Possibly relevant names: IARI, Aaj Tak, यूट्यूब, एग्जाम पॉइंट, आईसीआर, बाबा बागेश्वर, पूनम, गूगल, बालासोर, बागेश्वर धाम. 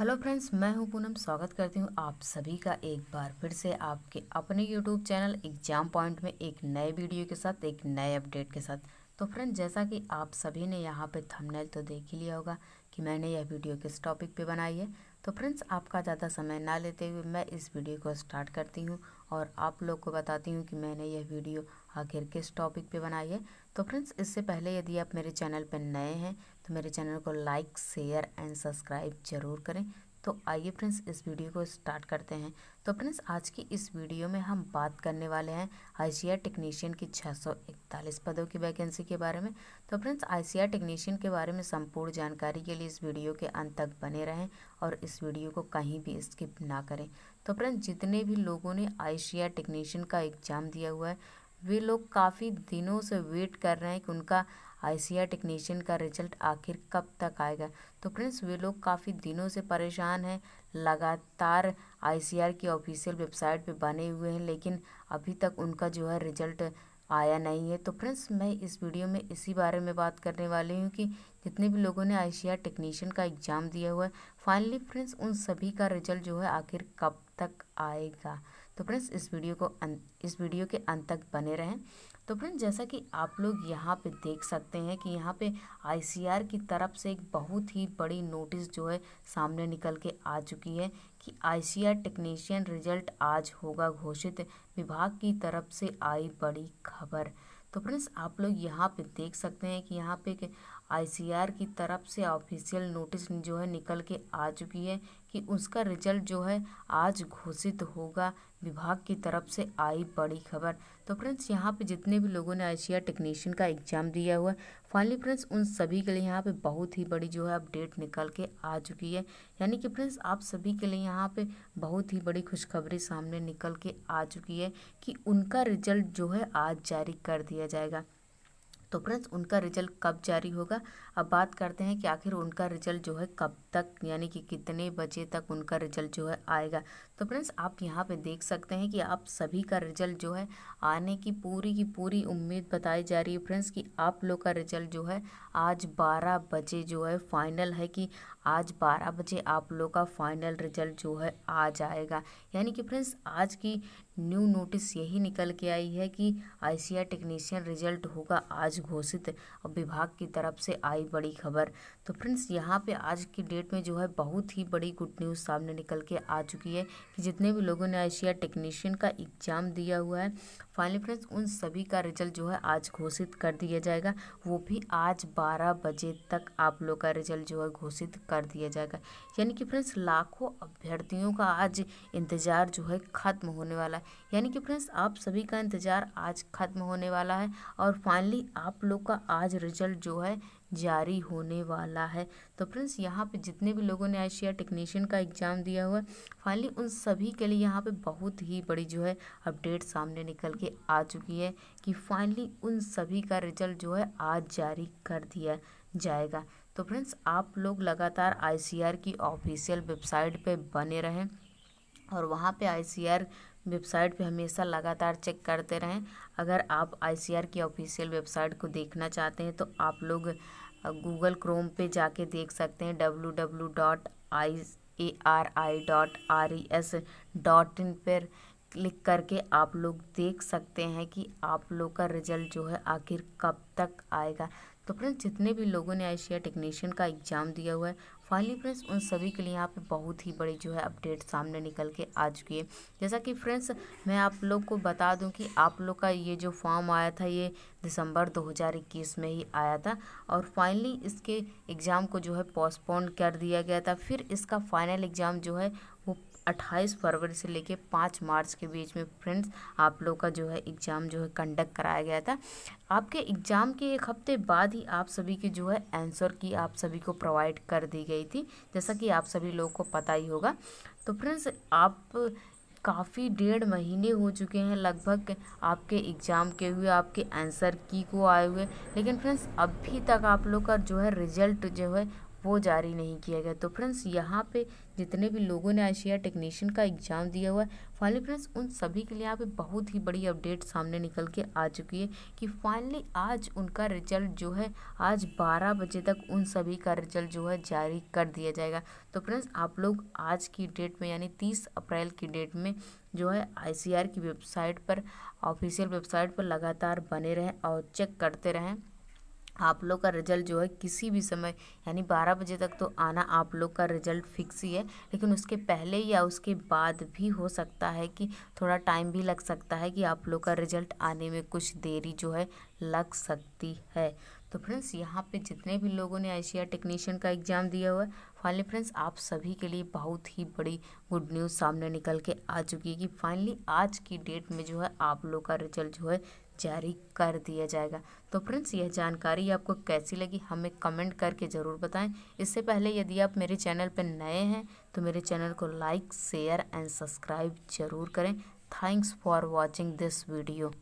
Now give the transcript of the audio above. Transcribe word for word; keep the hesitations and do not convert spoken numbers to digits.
Hello friends, मैं हूं पूनम। स्वागत करती हूं आप सभी का एक बार फिर से आपके अपने यूट्यूब चैनल एग्जाम पॉइंट में एक नए वीडियो के साथ, एक नए अपडेट के साथ। तो फ्रेंड्स, जैसा कि आप सभी ने यहां पे थंबनेल तो देख ही लिया होगा कि मैंने यह वीडियो किस टॉपिक पे बनाई है। तो फ्रेंड्स, आपका ज़्यादा समय ना लेते हुए मैं इस वीडियो को स्टार्ट करती हूँ और आप लोग को बताती हूँ कि मैंने यह वीडियो आखिर किस टॉपिक पे बनाई है। तो फ्रेंड्स, इससे पहले यदि आप मेरे चैनल पर नए हैं तो मेरे चैनल को लाइक, शेयर एंड सब्सक्राइब जरूर करें। तो आइए फ्रेंड्स, इस वीडियो को स्टार्ट करते हैं। तो फ्रेंड्स, आज की इस वीडियो में हम बात करने वाले हैं आईसीआर टेक्नीशियन की छह सौ इकतालीस पदों की वैकेंसी के बारे में। तो फ्रेंड्स, आईसीआर टेक्नीशियन के बारे में संपूर्ण जानकारी के लिए इस वीडियो के अंत तक बने रहें और इस वीडियो को कहीं भी स्किप ना करें। तो फ्रेंड्स, जितने भी लोगों ने आईसीआर टेक्नीशियन का एग्ज़ाम दिया हुआ है वे लोग काफ़ी दिनों से वेट कर रहे हैं कि उनका आईसीआर टेक्नीशियन का रिजल्ट आखिर कब तक आएगा। तो फ्रेंड्स, वे लोग काफ़ी दिनों से परेशान हैं, लगातार आईसीआर की ऑफिशियल वेबसाइट पे बने हुए हैं लेकिन अभी तक उनका जो है रिजल्ट आया नहीं है। तो फ्रेंड्स, मैं इस वीडियो में इसी बारे में बात करने वाली हूँ कि जितने भी लोगों ने आईसीआर टेक्नीशियन का एग्ज़ाम दिया हुआ है फाइनली फ्रेंड्स उन सभी का रिजल्ट जो है आखिर कब तक आएगा। तो फ्रेंड्स, इस वीडियो को इस वीडियो के अंत तक बने रहें। तो फ्रेंड्स, जैसा कि आप लोग यहाँ पे देख सकते हैं कि यहाँ पे आईसीआर की तरफ से एक बहुत ही बड़ी नोटिस जो है सामने निकल के आ चुकी है कि आईसीआर टेक्नीशियन रिजल्ट आज होगा घोषित, विभाग की तरफ से आई बड़ी खबर। तो फ्रेंड्स, आप लोग यहाँ पे देख सकते हैं कि यहाँ पे आईसीआर की तरफ से ऑफिशियल नोटिस जो है निकल के आ चुकी है कि उसका रिजल्ट जो है आज घोषित होगा, विभाग की तरफ से आई बड़ी खबर। तो फ्रेंड्स, यहाँ पे जितने भी लोगों ने आईसीआर टेक्नीशियन का एग्ज़ाम दिया हुआ है फाइनली फ्रेंड्स उन सभी के लिए यहाँ पे बहुत ही बड़ी जो है अपडेट निकल के आ चुकी है। यानी कि फ्रेंड्स, आप सभी के लिए यहाँ पे बहुत ही बड़ी खुशखबरी सामने निकल के आ चुकी है कि उनका रिजल्ट जो है आज जारी कर दिया जाएगा। तो फ्रेंड्स, उनका रिजल्ट कब जारी होगा, अब बात करते हैं कि आखिर उनका रिजल्ट जो है कब तक, यानी कि कितने बजे तक उनका रिजल्ट जो है आएगा। तो फ्रेंड्स, आप यहाँ पे देख सकते हैं कि आप सभी का रिजल्ट जो है आने की पूरी की पूरी उम्मीद बताई जा रही है फ्रेंड्स कि आप लोग का रिजल्ट जो है आज बारह बजे जो है फाइनल है कि आज बारह बजे आप लोग का फाइनल रिजल्ट जो है आ जाएगा। यानी कि फ्रेंड्स, आज की न्यू नोटिस यही निकल के आई है कि आईसीआर टेक्नीशियन रिजल्ट होगा आज घोषित और विभाग की तरफ से आई बड़ी खबर। तो फ्रेंड्स, यहाँ पे आज की डेट में जो है बहुत ही बड़ी गुड न्यूज़ सामने निकल के आ चुकी है कि जितने भी लोगों ने आईसीआर टेक्नीशियन का एग्ज़ाम दिया हुआ है फाइनली फ्रेंड्स उन सभी का रिजल्ट जो है आज घोषित कर दिया जाएगा, वो भी आज बारह बजे तक आप लोग का रिजल्ट जो है घोषित कर दिया जाएगा। यानी कि फ्रेंड्स, लाखों अभ्यर्थियों का आज इंतज़ार जो है ख़त्म होने वाला है। यानी कि फ्रेंड्स, आप सभी का इंतज़ार आज ख़त्म होने वाला है और फाइनली आप लोग का आज रिजल्ट जो है जारी होने वाला है। तो फ्रेंड्स, यहाँ पे जितने भी लोगों ने आईसीआर टेक्नीशियन का एग्ज़ाम दिया हुआ है फाइनली उन सभी के लिए यहाँ पे बहुत ही बड़ी जो है अपडेट सामने निकल के आ चुकी है कि फाइनली उन सभी का रिजल्ट जो है आज जारी कर दिया जाएगा। तो फ्रेंड्स, आप लोग लगातार आईसीआर की ऑफिशियल वेबसाइट पर बने रहें और वहाँ पे आईसीआर वेबसाइट पे हमेशा लगातार चेक करते रहें। अगर आप आईसीआर की ऑफिशियल वेबसाइट को देखना चाहते हैं तो आप लोग गूगल क्रोम पे जाके देख सकते हैं W W W dot I A R I dot R E S dot in पर क्लिक करके आप लोग देख सकते हैं कि आप लोग का रिजल्ट जो है आखिर कब तक आएगा। तो फ्रेंड्स, जितने भी लोगों ने आईसीआर टेक्नीशियन का एग्ज़ाम दिया हुआ है फाइनली फ्रेंड्स उन सभी के लिए यहाँ पे बहुत ही बड़ी जो है अपडेट सामने निकल के आ चुकी है। जैसा कि फ्रेंड्स, मैं आप लोग को बता दूं कि आप लोग का ये जो फॉर्म आया था ये दिसंबर दो हज़ार इक्कीस में ही आया था और फाइनली इसके एग्ज़ाम को जो है पोस्टपोन कर दिया गया था। फिर इसका फाइनल एग्ज़ाम जो है वो अट्ठाईस फरवरी से लेके पाँच मार्च के बीच में फ्रेंड्स आप लोग का जो है एग्ज़ाम जो है कंडक्ट कराया गया था। आपके एग्ज़ाम के एक हफ्ते बाद ही आप सभी के जो है आंसर की आप सभी को प्रोवाइड कर दी गई थी, जैसा कि आप सभी लोगों को पता ही होगा। तो फ्रेंड्स, आप काफ़ी डेढ़ महीने हो चुके हैं लगभग आपके एग्ज़ाम के हुए, आपके आंसर की को आए हुए, लेकिन फ्रेंड्स अभी तक आप लोग का जो है रिजल्ट जो है वो जारी नहीं किया गया। तो फ्रेंड्स यहाँ पे जितने भी लोगों ने आईसीआर टेक्नीशियन का एग्ज़ाम दिया हुआ है फाइनली फ्रेंड्स उन सभी के लिए यहाँ पे बहुत ही बड़ी अपडेट सामने निकल के आ चुकी है कि फाइनली आज उनका रिजल्ट जो है आज बारह बजे तक उन सभी का रिजल्ट जो है जारी कर दिया जाएगा। तो फ्रेंड्स आप लोग आज की डेट में यानी तीस अप्रैल की डेट में जो है आईसीआर की वेबसाइट पर ऑफिशियल वेबसाइट पर लगातार बने रहें और चेक करते रहें। आप लोग का रिजल्ट जो है किसी भी समय यानी बारह बजे तक तो आना आप लोग का रिजल्ट फिक्स ही है, लेकिन उसके पहले या उसके बाद भी हो सकता है कि थोड़ा टाइम भी लग सकता है कि आप लोग का रिजल्ट आने में कुछ देरी जो है लग सकती है। तो फ्रेंड्स यहाँ पे जितने भी लोगों ने आईसीआर टेक्नीशियन का एग्ज़ाम दिया हुआ है फाइनली फ्रेंड्स आप सभी के लिए बहुत ही बड़ी गुड न्यूज़ सामने निकल के आ चुकी है कि फाइनली आज की डेट में जो है आप लोग का रिजल्ट जो है जारी कर दिया जाएगा। तो फ्रेंड्स यह जानकारी आपको कैसी लगी हमें कमेंट करके ज़रूर बताएं। इससे पहले यदि आप मेरे चैनल पर नए हैं तो मेरे चैनल को लाइक शेयर एंड सब्सक्राइब जरूर करें। Thanks for watching this video.